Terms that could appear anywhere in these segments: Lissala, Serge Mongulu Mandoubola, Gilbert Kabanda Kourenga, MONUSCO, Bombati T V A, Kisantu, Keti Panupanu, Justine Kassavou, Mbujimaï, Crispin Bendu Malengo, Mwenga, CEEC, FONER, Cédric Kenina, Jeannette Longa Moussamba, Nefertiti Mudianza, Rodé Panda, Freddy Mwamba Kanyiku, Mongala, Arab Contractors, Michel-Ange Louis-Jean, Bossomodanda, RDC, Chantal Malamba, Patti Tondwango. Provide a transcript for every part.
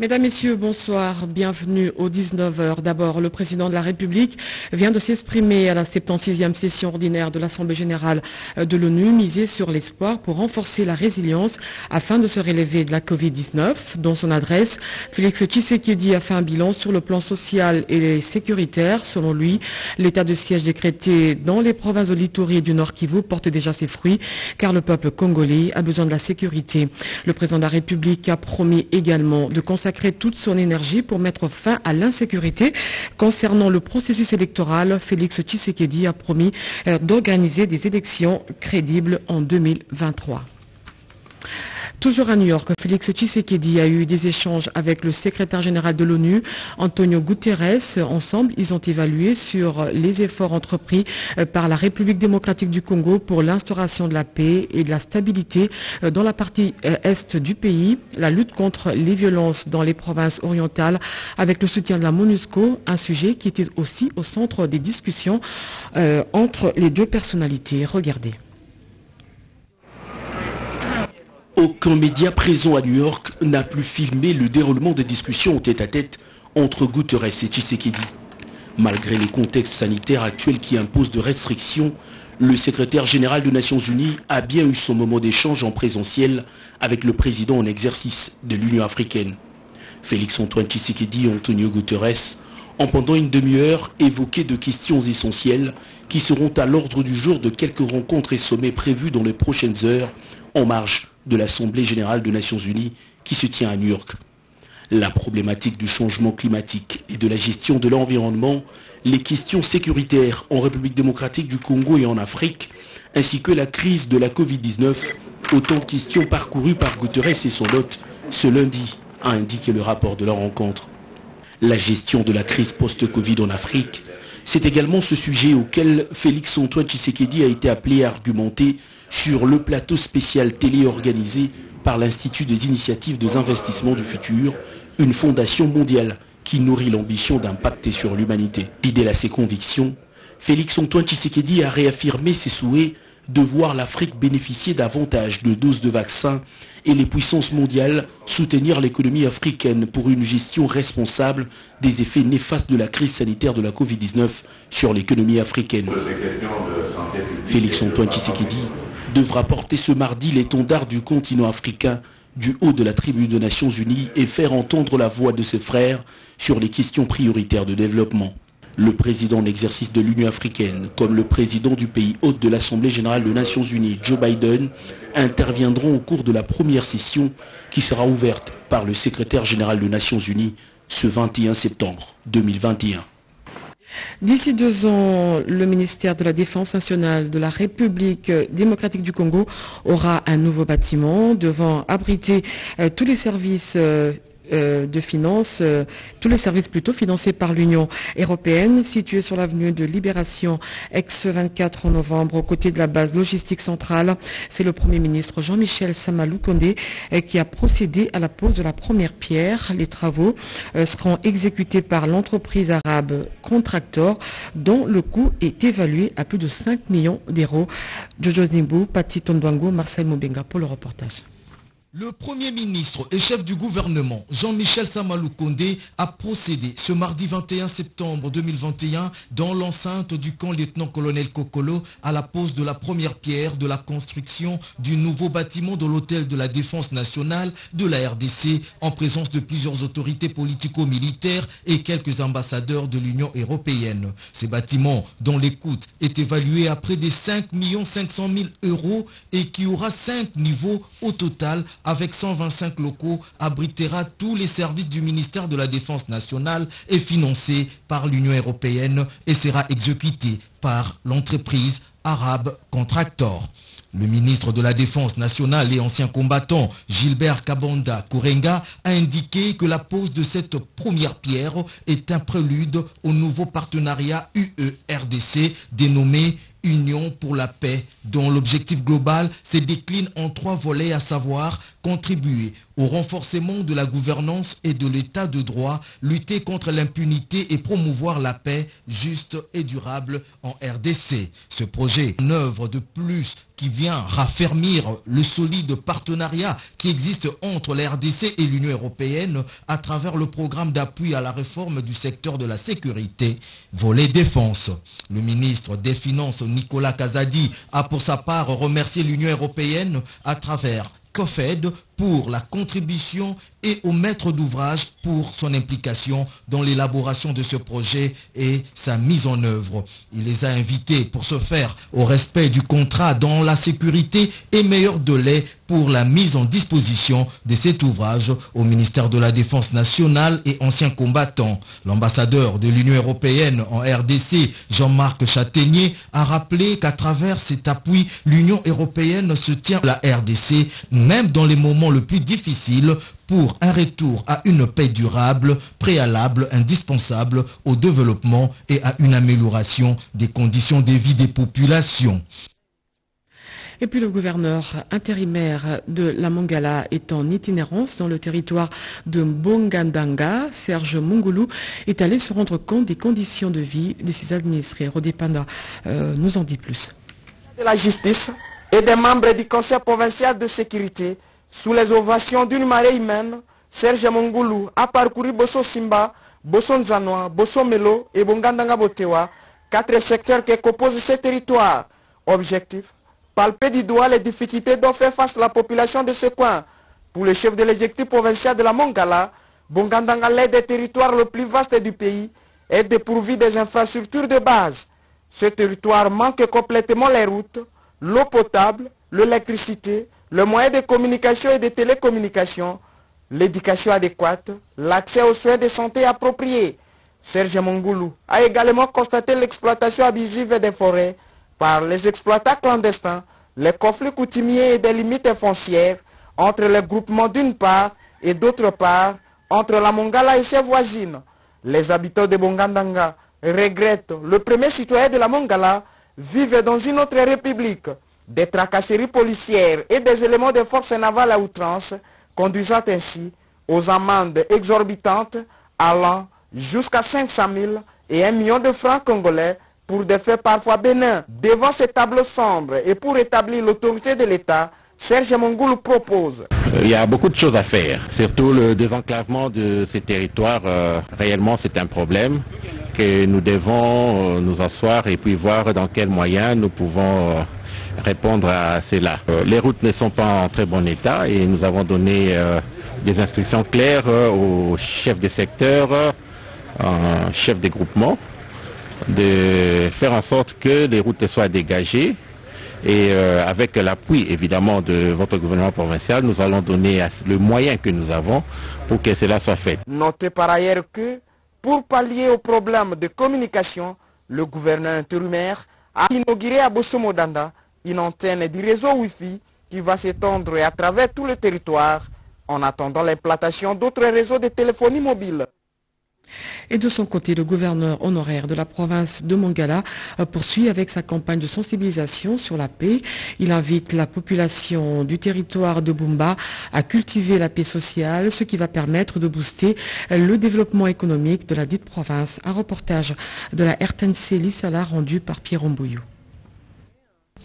Mesdames, Messieurs, bonsoir. Bienvenue aux 19h. D'abord, le président de la République vient de s'exprimer à la 76e session ordinaire de l'Assemblée générale de l'ONU, misée sur l'espoir pour renforcer la résilience afin de se relever de la Covid-19. Dans son adresse, Félix Tshisekedi a fait un bilan sur le plan social et sécuritaire. Selon lui, l'état de siège décrété dans les provinces de l'Ituri et du Nord Kivu porte déjà ses fruits, car le peuple congolais a besoin de la sécurité. Le président de la République a promis également de consacrer toute son énergie pour mettre fin à l'insécurité. Concernant le processus électoral, Félix Tshisekedi a promis d'organiser des élections crédibles en 2023. Toujours à New York, Félix Tshisekedi a eu des échanges avec le secrétaire général de l'ONU, Antonio Guterres. Ensemble, ils ont évalué sur les efforts entrepris par la République démocratique du Congo pour l'instauration de la paix et de la stabilité dans la partie est du pays, la lutte contre les violences dans les provinces orientales avec le soutien de la MONUSCO, un sujet qui était aussi au centre des discussions entre les deux personnalités. Regardez. Aucun média présent à New York n'a pu filmer le déroulement des discussions en tête-à-tête entre Guterres et Tshisekedi. Malgré les contextes sanitaires actuels qui imposent de restrictions, le secrétaire général des Nations Unies a bien eu son moment d'échange en présentiel avec le président en exercice de l'Union africaine. Félix-Antoine Tshisekedi et Antonio Guterres ont pendant une demi-heure évoqué de questions essentielles qui seront à l'ordre du jour de quelques rencontres et sommets prévus dans les prochaines heures en marge de l'Assemblée générale des Nations Unies qui se tient à New York. La problématique du changement climatique et de la gestion de l'environnement, les questions sécuritaires en République démocratique du Congo et en Afrique, ainsi que la crise de la Covid-19, autant de questions parcourues par Guterres et son hôte ce lundi, a indiqué le rapport de leur rencontre. La gestion de la crise post-Covid en Afrique, c'est également ce sujet auquel Félix-Antoine Tshisekedi a été appelé à argumenter sur le plateau spécial télé organisé par l'Institut des Initiatives des Investissements du Futur, une fondation mondiale qui nourrit l'ambition d'impacter sur l'humanité. Fidèle à ses convictions, Félix-Antoine Tshisekedi a réaffirmé ses souhaits de voir l'Afrique bénéficier davantage de doses de vaccins et les puissances mondiales soutenir l'économie africaine pour une gestion responsable des effets néfastes de la crise sanitaire de la Covid-19 sur l'économie africaine. Félix-Antoine Tshisekedi devra porter ce mardi l'étendard du continent africain du haut de la tribune des Nations Unies et faire entendre la voix de ses frères sur les questions prioritaires de développement. Le président en exercice de l'Union africaine, comme le président du pays hôte de l'Assemblée générale des Nations Unies, Joe Biden, interviendront au cours de la première session qui sera ouverte par le secrétaire général des Nations Unies ce 21 septembre 2021. D'ici 2 ans, le ministère de la Défense nationale de la République démocratique du Congo aura un nouveau bâtiment devant abriter tous les services de finances, tous les services plutôt financés par l'Union européenne, situé sur l'avenue de Libération, ex-24 novembre, aux côtés de la base logistique centrale. C'est le Premier ministre Jean-Michel Sama Lukonde qui a procédé à la pose de la première pierre. Les travaux seront exécutés par l'entreprise arabe Contractors, dont le coût est évalué à plus de 5 millions d'euros. Jojo Nibou, Patti Tondwango, Marcel Mobenga pour le reportage. Le Premier ministre et chef du gouvernement, Jean-Michel Sama Lukonde, a procédé ce mardi 21 septembre 2021 dans l'enceinte du camp lieutenant-colonel Kokolo à la pose de la première pierre de la construction du nouveau bâtiment de l'hôtel de la Défense nationale de la RDC en présence de plusieurs autorités politico-militaires et quelques ambassadeurs de l'Union européenne. Ces bâtiments, dont les coûts est évalué à près de 5 500 000 euros et qui aura 5 niveaux au total, avec 125 locaux, abritera tous les services du ministère de la Défense nationale et financé par l'Union européenne et sera exécuté par l'entreprise Arab Contractors. Le ministre de la Défense nationale et ancien combattant Gilbert Kabanda Kourenga a indiqué que la pose de cette première pierre est un prélude au nouveau partenariat UE-RDC dénommé Union pour la paix, dont l'objectif global se décline en 3 volets, à savoir contribuer au renforcement de la gouvernance et de l'état de droit, lutter contre l'impunité et promouvoir la paix juste et durable en RDC. Ce projet, en œuvre de plus, qui vient raffermir le solide partenariat qui existe entre la RDC et l'Union européenne à travers le programme d'appui à la réforme du secteur de la sécurité, volet défense. Le ministre des Finances, Nicolas Kazadi, a pour sa part remercié l'Union européenne à travers COFED pour la contribution et au maître d'ouvrage pour son implication dans l'élaboration de ce projet et sa mise en œuvre. Il les a invités pour ce faire au respect du contrat dans la sécurité et meilleur délai pour la mise en disposition de cet ouvrage au ministère de la Défense nationale et anciens combattants. L'ambassadeur de l'Union européenne en RDC, Jean-Marc Châtaignier, a rappelé qu'à travers cet appui, l'Union européenne se tient à la RDC, même dans les moments le plus difficile pour un retour à une paix durable, préalable, indispensable au développement et à une amélioration des conditions de vie des populations. Et puis le gouverneur intérimaire de la Mongala est en itinérance dans le territoire de Bongandanga. Serge Mongulu est allé se rendre compte des conditions de vie de ses administrés. Rodé Panda nous en dit plus. De la justice et des membres du Conseil provincial de sécurité. Sous les ovations d'une marée humaine, Serge Mongulu a parcouru Bosso Simba, Bosso Nzanoa, Bosso Melo et Bongandanga Botewa, 4 secteurs qui composent ces territoires. Objectif, palper du doigt les difficultés dont fait face la population de ce coin. Pour le chef de l'exécutif provincial de la Mongala, Bongandanga, l'un des territoires le plus vaste du pays, est dépourvu des infrastructures de base. Ce territoire manque complètement les routes, l'eau potable, l'électricité, le moyen de communication et de télécommunication, l'éducation adéquate, l'accès aux soins de santé appropriés. Serge Mongulu a également constaté l'exploitation abusive des forêts par les exploitants clandestins, les conflits coutumiers et des limites foncières entre les groupements d'une part et d'autre part entre la Mongala et ses voisines. Les habitants de Bongandanga regrettent le premier citoyen de la Mongala vivre dans une autre république. Des tracasseries policières et des éléments de force navale à outrance, conduisant ainsi aux amendes exorbitantes allant jusqu'à 500 000 et 1 million de francs congolais pour des faits parfois bénins. Devant ces tableaux sombres et pour établir l'autorité de l'État, Serge Mongulu propose. Il y a beaucoup de choses à faire, surtout le désenclavement de ces territoires. Réellement, c'est un problème que nous devons nous asseoir et puis voir dans quels moyens nous pouvons répondre à cela. Les routes ne sont pas en très bon état et nous avons donné des instructions claires aux chefs des secteurs, chefs des groupements, de faire en sorte que les routes soient dégagées et avec l'appui évidemment de votre gouvernement provincial, nous allons donner le moyen que nous avons pour que cela soit fait. Notez par ailleurs que pour pallier aux problèmes de communication, le gouverneur intérimaire a inauguré à Bossomodanda une antenne du réseau Wi-Fi qui va s'étendre à travers tout le territoire en attendant l'implantation d'autres réseaux de téléphonie mobile. Et de son côté, le gouverneur honoraire de la province de Mongala poursuit avec sa campagne de sensibilisation sur la paix. Il invite la population du territoire de Bumba à cultiver la paix sociale, ce qui va permettre de booster le développement économique de la dite province. Un reportage de la RN6 Lissala rendu par Pierre Ombouillou.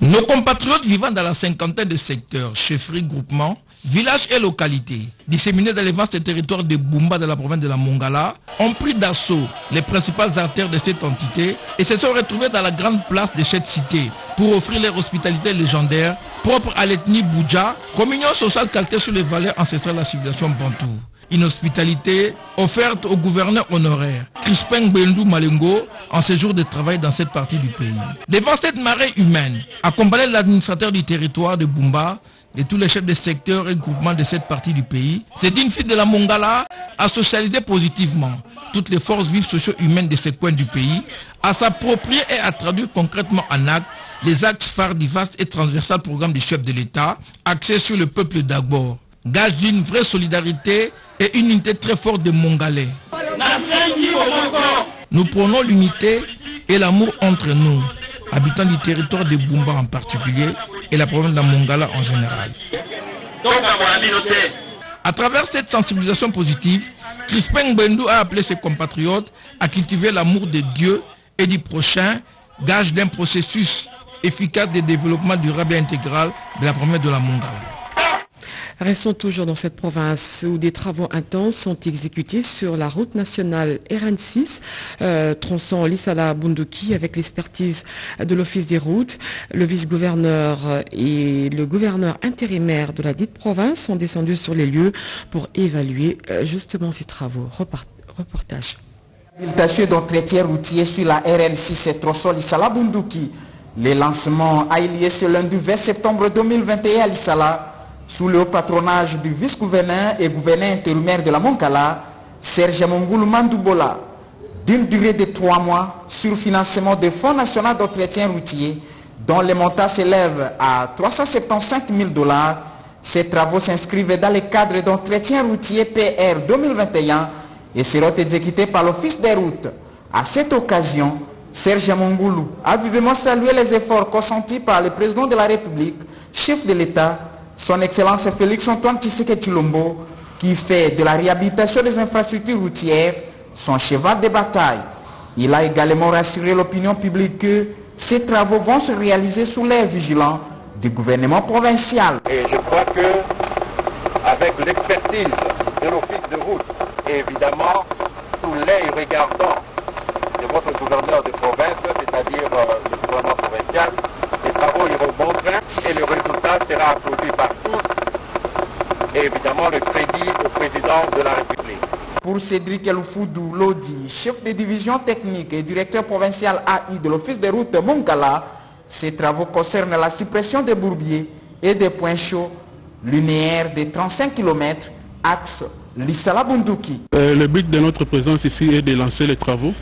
Nos compatriotes vivant dans la cinquantaine de secteurs, chefferies, groupements, villages et localités, disséminés dans les vastes territoires de Bumba de la province de la Mongala, ont pris d'assaut les principales artères de cette entité et se sont retrouvés dans la grande place de cette cité pour offrir leur hospitalité légendaire propre à l'ethnie Boudja, communion sociale calquée sur les valeurs ancestrales de la civilisation bantou. Une hospitalité offerte au gouverneur honoraire, Crispin Bendu Malengo, en séjour de travail dans cette partie du pays. Devant cette marée humaine, accompagné de l'administrateur du territoire de Bumba, de tous les chefs de secteurs et groupements de cette partie du pays, c'est une fille de la Mongala à socialiser positivement toutes les forces vives socio-humaines de ces coins du pays, à s'approprier et à traduire concrètement en actes les axes phares du vaste et transversal programme du chef de l'État, axé sur le peuple d'abord. Gage d'une vraie solidarité et une unité très forte des Mongalais. Nous prenons l'unité et l'amour entre nous, habitants du territoire de Bumba en particulier et la province de la Mongala en général. À travers cette sensibilisation positive, Crispin Bendu a appelé ses compatriotes à cultiver l'amour de Dieu et du prochain, gage d'un processus efficace de développement durable et intégral de la promesse de la mondiale. Restons toujours dans cette province où des travaux intenses sont exécutés sur la route nationale RN6, tronçon Lissala-Bunduki, avec l'expertise de l'Office des routes. Le vice-gouverneur et le gouverneur intérimaire de la dite province sont descendus sur les lieux pour évaluer justement ces travaux. Reportage. L'habilitation d'entretien routier sur la RN6 et tronçon Lissala-Bunduki. Le lancement a eu lieu ce lundi 20 septembre 2021 à Lissala, sous le patronage du vice-gouverneur et gouverneur intérimaire de la Moncala, Serge Mongulu Mandoubola, d'une durée de 3 mois sur financement des fonds nationaux d'entretien routier, dont le montant s'élève à $375 000. Ces travaux s'inscrivent dans le cadre d'entretien routier PR 2021 et seront exécutés par l'Office des routes. À cette occasion, Serge Mongulu a vivement salué les efforts consentis par le président de la République, chef de l'État, Son Excellence Félix-Antoine Tshisekedi Tshilombo, qui fait de la réhabilitation des infrastructures routières son cheval de bataille. Il a également rassuré l'opinion publique que ces travaux vont se réaliser sous l'œil vigilant du gouvernement provincial. Et je crois que, avec l'expertise de l'Office de route et évidemment sous l'œil regardant de votre gouverneur de province, c'est-à-dire le gouvernement provincial, les travaux iront bon train et le résultat sera applaudi par tous. Et évidemment le crédit au président de la République. Pour Cédric Elfoudou, Lodi, chef de division technique et directeur provincial AI de l'Office des routes de Moncala, ces travaux concernent la suppression des bourbiers et des points chauds linéaires de 35 km, axe Lissala-Bunduki. Le but de notre présence ici est de lancer les travaux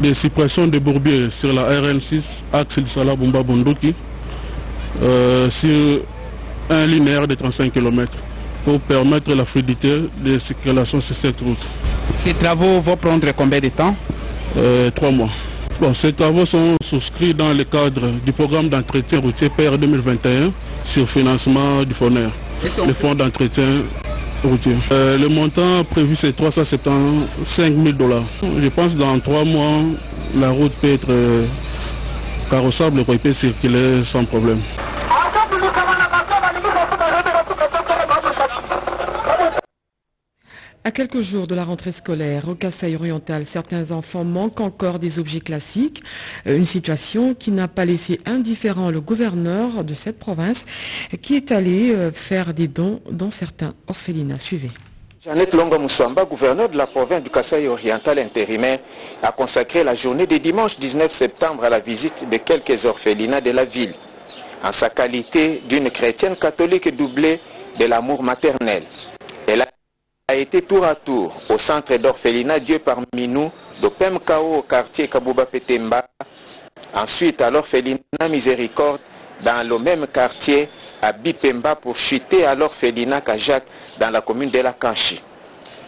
de suppression des bourbiers sur la RN6, axe Lissala-Bunduki, sur un linéaire de 35 km pour permettre la fluidité de circulation sur cette route. Ces travaux vont prendre combien de temps? 3 mois. Bon, ces travaux sont souscrits dans le cadre du programme d'entretien routier PR 2021 sur financement du FONER, le fonds d'entretien routier. Le montant prévu c'est $375 000. Je pense que dans 3 mois, la route peut être carrossable pour peut circuler sans problème. À quelques jours de la rentrée scolaire, au Kasaï-Oriental, certains enfants manquent encore des objets classiques. Une situation qui n'a pas laissé indifférent le gouverneur de cette province, qui est allé faire des dons dans certains orphelinats. Suivez. Jeannette Longa Moussamba, gouverneur de la province du Kasaï-Oriental intérimaire, a consacré la journée de dimanche 19 septembre à la visite de quelques orphelinats de la ville, en sa qualité d'une chrétienne catholique doublée de l'amour maternel. Elle a été tour à tour au centre d'orphelinat Dieu parmi nous de Pemkao au quartier Kabuba-Petemba, ensuite à l'orphelinat Miséricorde dans le même quartier à Bipemba pour chuter à l'orphelinat Kajak dans la commune de la Kanchi.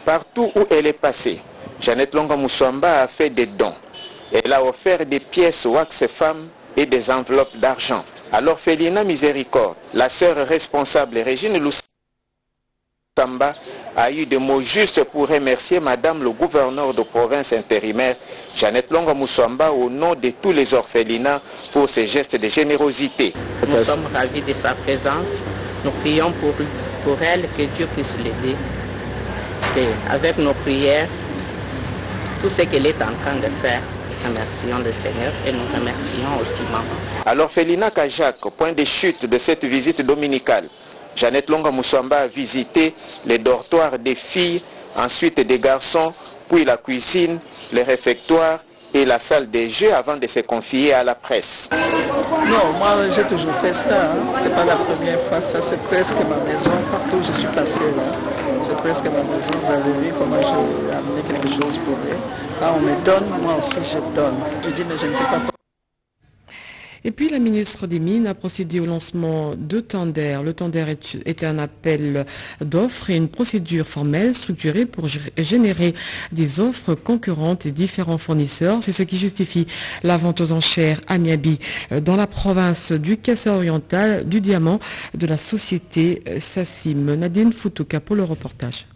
Partout où elle est passée, Jeannette Longa Moussamba a fait des dons. Elle a offert des pièces aux Axe Femmes et des enveloppes d'argent. À l'orphelinat Miséricorde, la sœur responsable Régine Loussamba a eu des mots justes pour remercier Madame le gouverneur de province intérimaire, Jeannette Longa Moussamba, au nom de tous les orphelinats pour ses gestes de générosité. Nous sommes ravis de sa présence. Nous prions pour elle, que Dieu puisse l'aider. Avec nos prières, tout ce qu'elle est en train de faire, nous remercions le Seigneur et nous remercions aussi Maman. À l'orphelinat Kajak, point de chute de cette visite dominicale, Jeannette Longa Moussamba a visité les dortoirs des filles, ensuite des garçons, puis la cuisine, les réfectoires et la salle des jeux avant de se confier à la presse. Non, moi j'ai toujours fait ça, hein. C'est pas la première fois, ça c'est presque ma maison, partout où je suis passé là. C'est presque ma maison, vous avez vu comment j'ai amené quelque chose pour eux. Quand on me donne, moi aussi je donne. Je dis mais je ne peux pas. Et puis la ministre des Mines a procédé au lancement de tender. Le tender est un appel d'offres et une procédure formelle structurée pour générer des offres concurrentes et différents fournisseurs. C'est ce qui justifie la vente aux enchères à Miabi, dans la province du Kassai oriental, du diamant de la société SACIM. Nadine Futuka pour le reportage.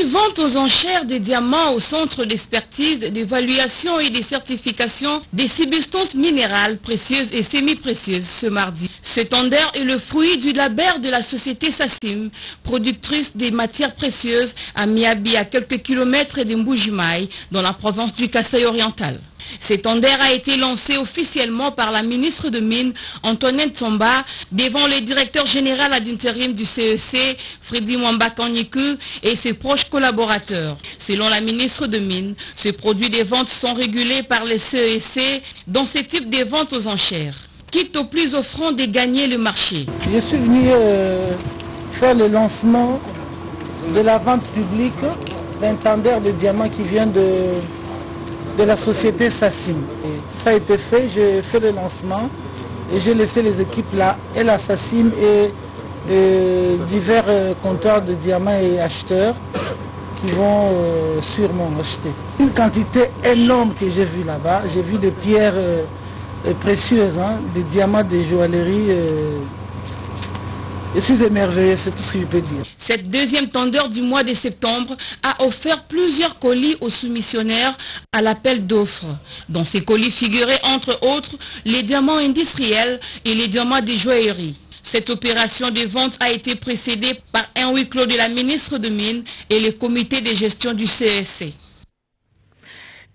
Une vente aux enchères des diamants au centre d'expertise, d'évaluation et de certification des substances minérales précieuses et semi-précieuses ce mardi. Ce tender est le fruit du labeur de la société SACIM, productrice des matières précieuses à Miabi, à quelques kilomètres de Mbujimaï, dans la province du Kassai oriental. Ce tender a été lancé officiellement par la ministre de Mines, Antoinette N'Samba, devant le directeur général ad intérim du CEEC, Freddy Mwamba Kanyiku, et ses proches collaborateurs. Selon la ministre de Mines, ces produits des ventes sont régulés par les CEEC dans ce type de ventes aux enchères, quitte au plus offrant de gagner le marché. Je suis venu faire le lancement de la vente publique d'un tender de diamants qui vient de la société SACIM. Ça a été fait, j'ai fait le lancement et j'ai laissé les équipes là, et la SACIM et divers comptoirs de diamants et acheteurs qui vont sûrement acheter. Une quantité énorme que j'ai vue là-bas, j'ai vu des pierres précieuses, hein, des diamants, des joailleries. Je suis émerveillée, c'est tout ce que je peux dire. Cette deuxième tendeur du mois de septembre a offert plusieurs colis aux soumissionnaires à l'appel d'offres. Dans ces colis figuraient entre autres les diamants industriels et les diamants des joailleries. Cette opération de vente a été précédée par un huis clos de la ministre de Mines et le comité de gestion du CEC.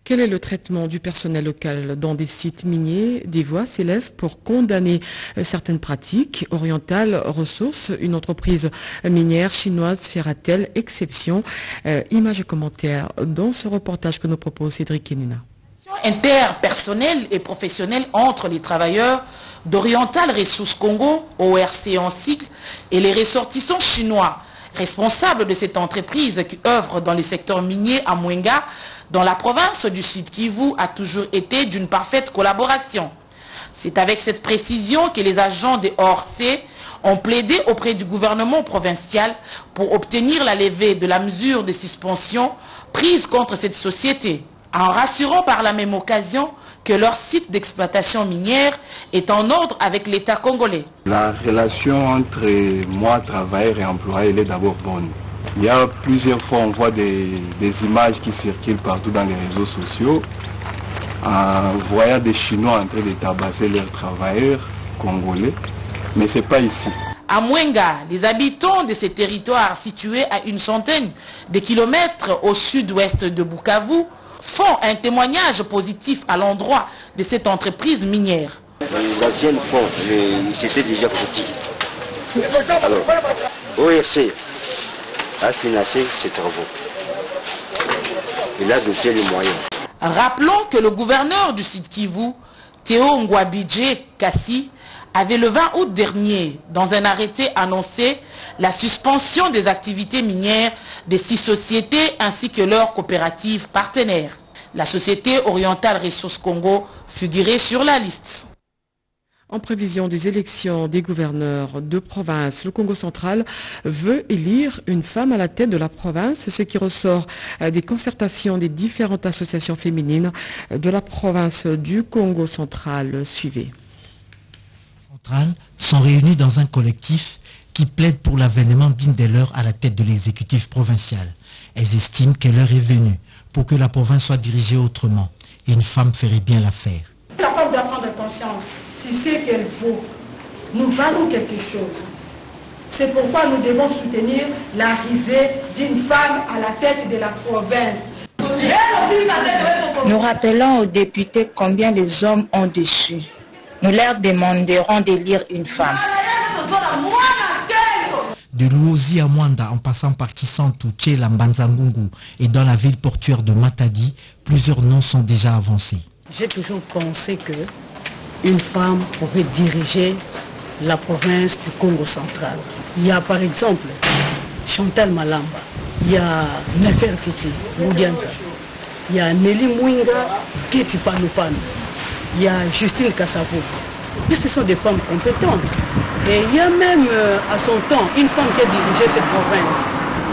Quel est le traitement du personnel local dans des sites miniers? Des voix s'élèvent pour condamner certaines pratiques. Orientales Ressources, une entreprise minière chinoise, fera-t-elle exception? Images et commentaires dans ce reportage que nous propose Cédric Kenina. Interpersonnelle et professionnelle entre les travailleurs d'Oriental Ressources Congo, ORC en cycle, et les ressortissants chinois. Responsable de cette entreprise qui œuvre dans les secteurs miniers à Mwenga, dans la province du Sud Kivu, a toujours été d'une parfaite collaboration. C'est avec cette précision que les agents des ORC ont plaidé auprès du gouvernement provincial pour obtenir la levée de la mesure de suspension prise contre cette société, en rassurant par la même occasion que leur site d'exploitation minière est en ordre avec l'État congolais. La relation entre moi, travailleur et employé, elle est d'abord bonne. Il y a plusieurs fois, on voit des images qui circulent partout dans les réseaux sociaux, en voyant des Chinois en train de tabasser leurs travailleurs congolais, mais ce n'est pas ici. À Mwenga, les habitants de ces territoires situés à une centaine de kilomètres au sud-ouest de Bukavu font un témoignage positif à l'endroit de cette entreprise minière. L'ancienne fois, c'était déjà petit. Alors, ORC a financé ces travaux. Il a doté les moyens. Rappelons que le gouverneur du Sud Kivu, Théo Ngwabije Kassi, avait le 20 août dernier, dans un arrêté annoncé, la suspension des activités minières des 6 sociétés ainsi que leurs coopératives partenaires. La société Orientale Ressources Congo figurait sur la liste. En prévision des élections des gouverneurs de province, le Congo central veut élire une femme à la tête de la province, ce qui ressort des concertations des différentes associations féminines de la province du Congo central. Suivez. Sont réunis dans un collectif qui plaide pour l'avènement d'une des leurs à la tête de l'exécutif provincial. Elles estiment que l'heure est venue pour que la province soit dirigée autrement et une femme ferait bien l'affaire. La femme doit prendre conscience si c'est qu'elle vaut. Nous valons quelque chose. C'est pourquoi nous devons soutenir l'arrivée d'une femme à la tête de la province. Nous rappelons aux députés combien les hommes ont déçu. Nous leur demanderons d'élire une femme. De Luozi à Mwanda, en passant par Kisantu, Tchela, Mbanzangungu et dans la ville portuaire de Matadi, plusieurs noms sont déjà avancés. J'ai toujours pensé qu'une femme pourrait diriger la province du Congo central. Il y a par exemple Chantal Malamba, il y a Nefertiti Mudianza, il y a Nelly Mwinga, Keti Panupanu. Il y a Justine Kassavou, Mais ce sont des femmes compétentes. Et il y a même à son temps une femme qui a dirigé cette province,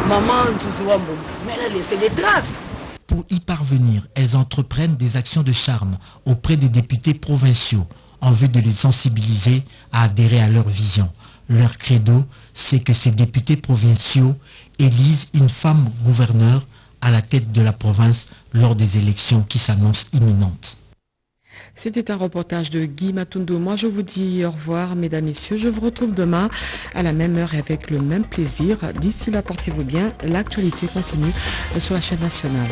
Maman Tshisekedi, mais elle a laissé des traces. Pour y parvenir, elles entreprennent des actions de charme auprès des députés provinciaux en vue de les sensibiliser à adhérer à leur vision. Leur credo, c'est que ces députés provinciaux élisent une femme gouverneure à la tête de la province lors des élections qui s'annoncent imminentes. C'était un reportage de Guy Matundo. Moi, je vous dis au revoir, mesdames, messieurs. Je vous retrouve demain à la même heure et avec le même plaisir. D'ici là, portez-vous bien. L'actualité continue sur la chaîne nationale.